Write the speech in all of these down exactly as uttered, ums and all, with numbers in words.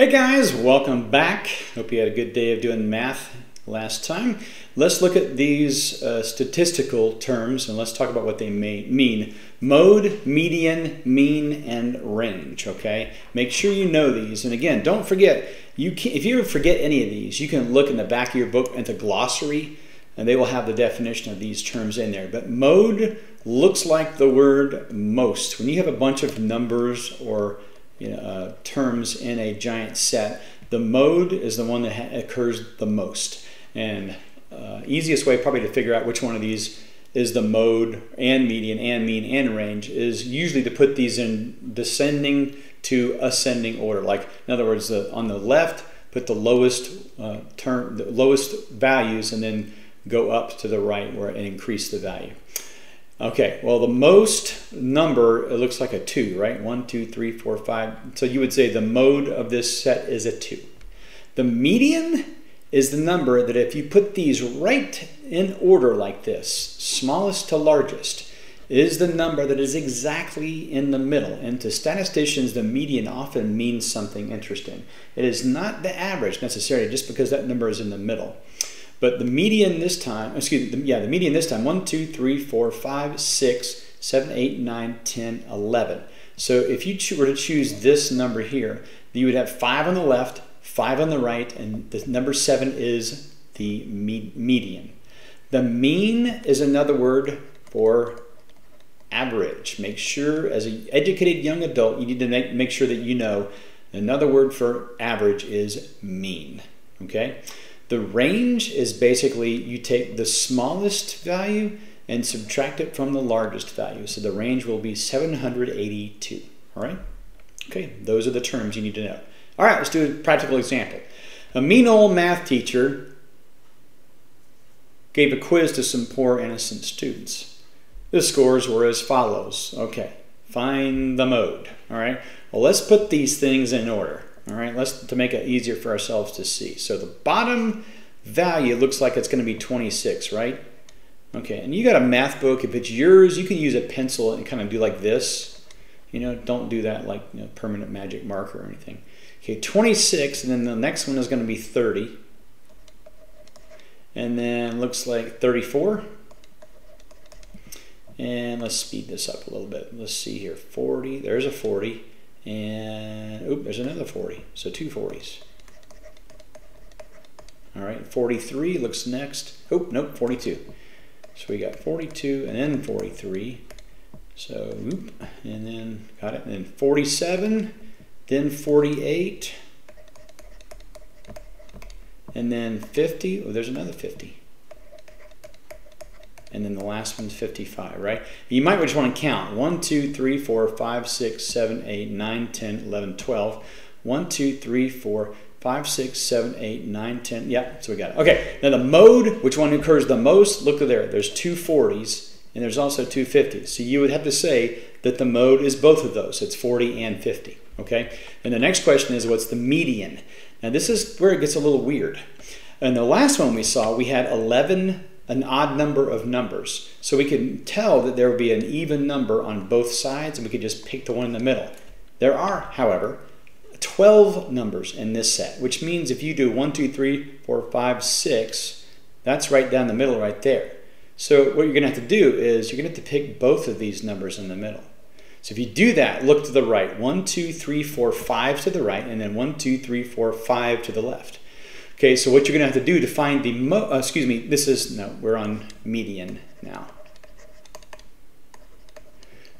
Hey guys, welcome back. Hope you had a good day of doing math last time. Let's look at these uh, statistical terms and let's talk about what they may mean. Mode, median, mean, and range, okay? Make sure you know these. And again, don't forget, you can, if you forget any of these, you can look in the back of your book at the glossary and they will have the definition of these terms in there. But mode looks like the word most. When you have a bunch of numbers or You know, uh, terms in a giant set, the mode is the one that ha occurs the most. And uh, easiest way probably to figure out which one of these is the mode and median and mean and range is usually to put these in descending to ascending order. Like in other words, the, on the left, put the lowest uh, term, the lowest values, and then go up to the right where it increase the value. Okay, well the most number, it looks like a two, right? One, two, three, four, five. So you would say the mode of this set is a two. The median is the number that if you put these right in order like this, smallest to largest, is the number that is exactly in the middle. And to statisticians, the median often means something interesting. It is not the average necessarily just because that number is in the middle. But the median this time, excuse me, yeah, the median this time, one, two, three, four, five, six, seven, eight, nine, ten, eleven. So if you were to choose this number here, you would have five on the left, five on the right, and the number seven is the me median. The mean is another word for average. Make sure, as an educated young adult, you need to make, make sure that you know another word for average is mean, okay? The range is basically you take the smallest value and subtract it from the largest value. So the range will be seven hundred eighty-two, all right? Okay, those are the terms you need to know. All right, let's do a practical example. A mean old math teacher gave a quiz to some poor innocent students. The scores were as follows. Okay, find the mode, all right? Well, let's put these things in order. All right, let's to make it easier for ourselves to see. So the bottom value looks like it's going to be twenty-six, right? Okay, and you got a math book. If it's yours, you can use a pencil and kind of do like this. You know, don't do that like you know, permanent magic marker or anything. Okay, twenty-six, and then the next one is going to be thirty. And then looks like thirty-four. And let's speed this up a little bit. Let's see here, forty, there's a forty. And, oop, there's another forty, so two forties. All right, forty-three looks next. Oop, nope, forty-two. So we got forty-two and then forty-three. So, oop, and then, got it, and then forty-seven, then forty-eight, and then fifty, oh, there's another fifty. And then the last one's fifty-five, right? You might just want to count. one, two, three, four, five, six, seven, eight, nine, ten, eleven, twelve. one, two, three, four, five, six, seven, eight, nine, ten. Yep, so we got it. Okay, now the mode, which one occurs the most? Look there, there's two forties and there's also two fifties. So you would have to say that the mode is both of those. It's forty and fifty, okay? And the next question is what's the median? Now this is where it gets a little weird. And the last one we saw, we had eleven, an odd number of numbers. So we can tell that there will be an even number on both sides and we could just pick the one in the middle. There are, however, twelve numbers in this set, which means if you do one, two, three, four, five, six, that's right down the middle right there. So what you're gonna have to do is you're gonna have to pick both of these numbers in the middle. So if you do that, look to the right, one, two, three, four, five to the right, and then one, two, three, four, five to the left. Okay, so what you're gonna have to do to find the mo, uh, excuse me, this is, no, we're on median now.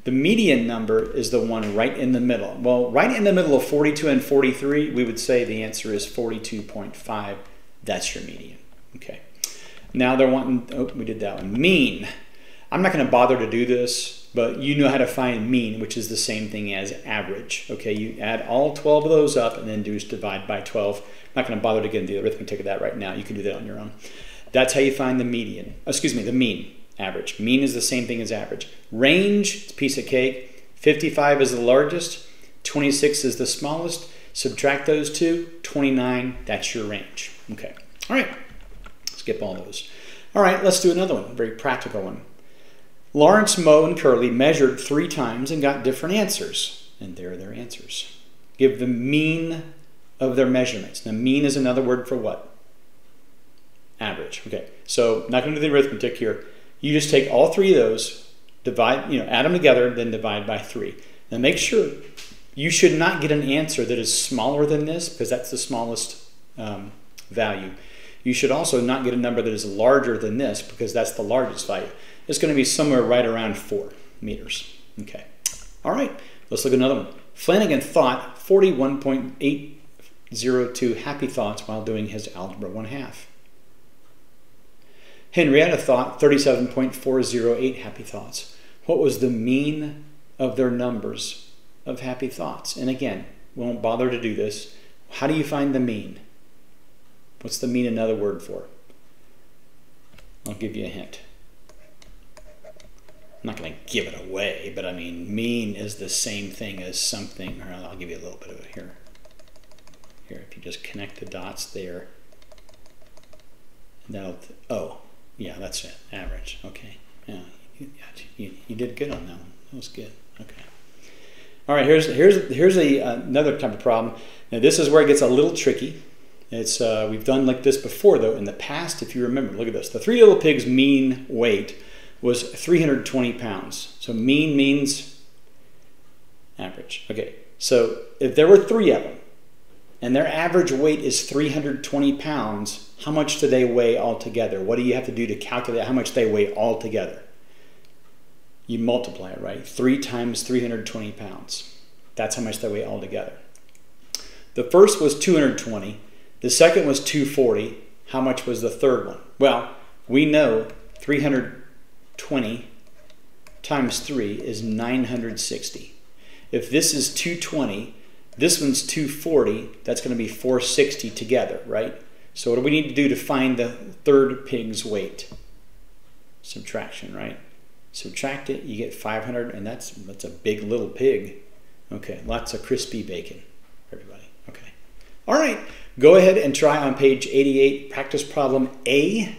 The median number is the one right in the middle. Well, right in the middle of forty-two and forty-three, we would say the answer is forty-two point five, that's your median, okay. Now they're wanting, oh, we did that one, mean. I'm not gonna bother to do this, but you know how to find mean, which is the same thing as average, okay? You add all twelve of those up and then do is divide by twelve. Not going to bother to get into the arithmetic of that right now. You can do that on your own. That's how you find the median. Excuse me, the mean, average. Mean is the same thing as average. Range, it's a piece of cake. fifty-five is the largest. twenty-six is the smallest. Subtract those two. twenty-nine, that's your range. Okay. All right. Skip all those. All right, let's do another one, a very practical one. Lawrence, Moe, and Curley measured three times and got different answers. And there are their answers. Give the mean of their measurements. Now, mean is another word for what? Average. Okay, so not going to do the arithmetic here. You just take all three of those, divide, you know, add them together, then divide by three. Now, make sure you should not get an answer that is smaller than this, because that's the smallest um, value. You should also not get a number that is larger than this, because that's the largest value. It's going to be somewhere right around four meters. Okay. All right. Let's look at another one. Flanagan thought forty-one point eight oh two happy thoughts while doing his algebra one half. Henrietta thought thirty-seven point four oh eight happy thoughts. What was the mean of their numbers of happy thoughts? And again, we won't bother to do this. How do you find the mean? What's the mean another word for? I'll give you a hint. I'm not going to give it away, but I mean, mean is the same thing as something, or I'll give you a little bit of it here. Here, if you just connect the dots there, that'll, oh, yeah, that's it, average, okay. Yeah, you, you, you did good on that one, that was good, okay. All right, here's, here's, here's a, another type of problem. Now, this is where it gets a little tricky. It's, uh, we've done like this before, though, in the past, if you remember. Look at this, the Three Little Pigs' mean weight was three hundred twenty pounds. So mean means average. Okay, so if there were three of them and their average weight is three hundred twenty pounds, how much do they weigh altogether? What do you have to do to calculate how much they weigh altogether? You multiply it, right? Three times three hundred twenty pounds. That's how much they weigh altogether. The first was two hundred twenty. The second was two hundred forty. How much was the third one? Well, we know three hundred twenty times three is nine hundred sixty. If this is two hundred twenty, this one's two hundred forty, that's going to be four hundred sixty together, right? So what do we need to do to find the third pig's weight? Subtraction, right? Subtract it, you get five hundred, and that's, that's a big little pig. Okay, lots of crispy bacon, everybody. Okay. All right, go ahead and try on page eighty-eight, practice problem A.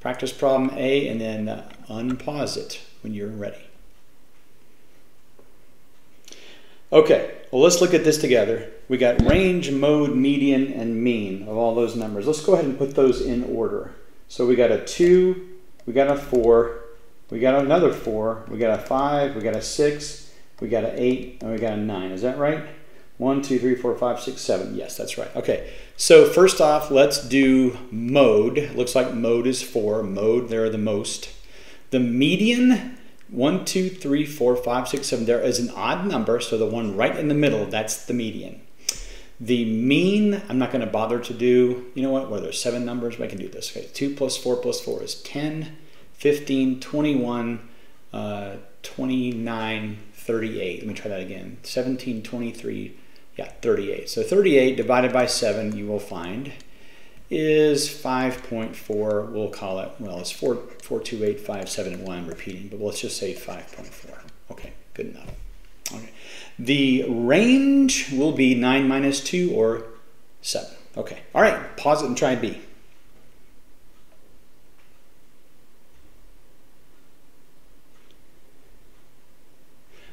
Practice problem A, and then uh, unpause it when you're ready. Okay, well, let's look at this together. We got range, mode, median, and mean of all those numbers. Let's go ahead and put those in order. So we got a two, we got a four, we got another four, we got a five, we got a six, we got an eight, and we got a nine. Is that right? One, two, three, four, five, six, seven. Yes, that's right. Okay, so first off, let's do mode. It looks like mode is four. Mode, there are the most. The median, one, two, three, four, five, six, seven. There is an odd number, so the one right in the middle, that's the median. The mean, I'm not going to bother to do. You know what? Well, there's seven numbers, but I can do this. Okay, two plus four plus four is ten, fifteen, twenty-one, uh, twenty-nine, thirty-eight. Let me try that again. seventeen, twenty-three. Yeah, thirty-eight. So thirty-eight divided by seven, you will find, is five point four. We'll call it, well, it's four, four, two, eight, five, seven, and one. I'm repeating, but let's just say five point four. Okay, good enough. Okay. The range will be nine minus two or seven. Okay, all right, pause it and try B.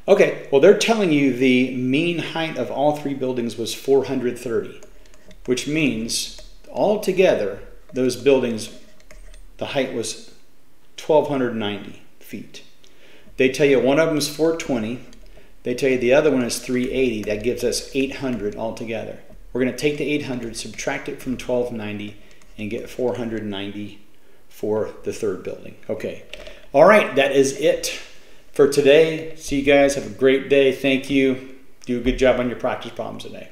Okay, well, they're telling you the mean height of all three buildings was four hundred thirty, which means altogether those buildings, the height was one thousand two hundred ninety feet. They tell you one of them is four hundred twenty. They tell you the other one is three hundred eighty. That gives us eight hundred altogether. We're going to take the eight hundred, subtract it from one thousand two hundred ninety, and get four hundred ninety for the third building. Okay, all right, that is it for today. See you guys. Have a great day. Thank you. Do a good job on your practice problems today.